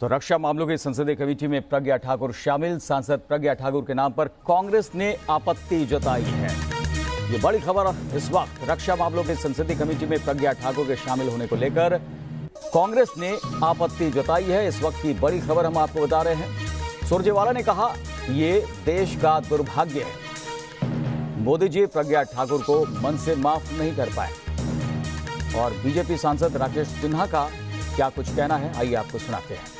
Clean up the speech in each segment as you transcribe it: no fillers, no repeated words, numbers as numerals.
तो रक्षा मामलों की संसदीय कमेटी में प्रज्ञा ठाकुर शामिल। सांसद प्रज्ञा ठाकुर के नाम पर कांग्रेस ने आपत्ति जताई है। ये बड़ी खबर इस वक्त, रक्षा मामलों की संसदीय कमेटी में प्रज्ञा ठाकुर के शामिल होने को लेकर कांग्रेस ने आपत्ति जताई है। इस वक्त की बड़ी खबर हम आपको बता रहे हैं। सुरजेवाला ने कहा, ये देश का दुर्भाग्य है, मोदी जी प्रज्ञा ठाकुर को मन से माफ नहीं कर पाए। और बीजेपी सांसद राकेश सिन्हा का क्या कुछ कहना है, आइए आपको सुनाते हैं।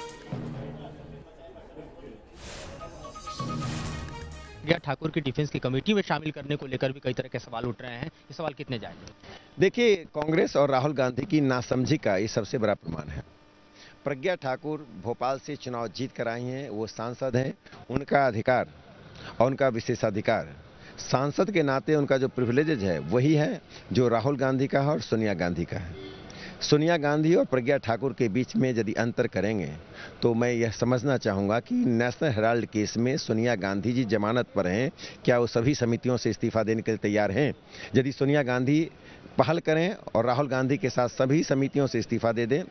प्रज्ञा ठाकुर की डिफेंस की कमेटी में शामिल करने को लेकर भी कई तरह के सवाल उठ रहे हैं, ये सवाल कितने जायज हैं? देखिए, कांग्रेस और राहुल गांधी की नासमझी का ये सबसे बड़ा प्रमाण है। प्रज्ञा ठाकुर भोपाल से चुनाव जीत कर आई हैं, वो सांसद हैं, उनका अधिकार और उनका विशेषाधिकार सांसद के नाते उनका जो प्रिविलेजेज है वही है जो राहुल गांधी का है और सोनिया गांधी का है। सोनिया गांधी और प्रज्ञा ठाकुर के बीच में यदि अंतर करेंगे तो मैं यह समझना चाहूँगा कि नेशनल हेराल्ड केस में सोनिया गांधी जी जमानत पर हैं, क्या वो सभी समितियों से इस्तीफा देने के लिए तैयार हैं? यदि सोनिया गांधी पहल करें और राहुल गांधी के साथ सभी समितियों से इस्तीफा दे दें,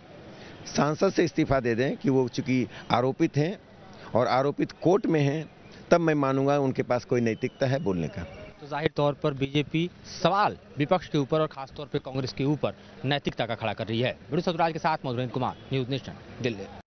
सांसद से इस्तीफा दे दें कि वो चूँकि आरोपित हैं और आरोपित कोर्ट में हैं, तब मैं मानूंगा उनके पास कोई नैतिकता है बोलने का। तो जाहिर तौर पर बीजेपी सवाल विपक्ष के ऊपर और खासतौर पर कांग्रेस के ऊपर नैतिकता का खड़ा कर रही है। बृजभूषण राज के साथ मदन कुमार, न्यूज नेशन, दिल्ली।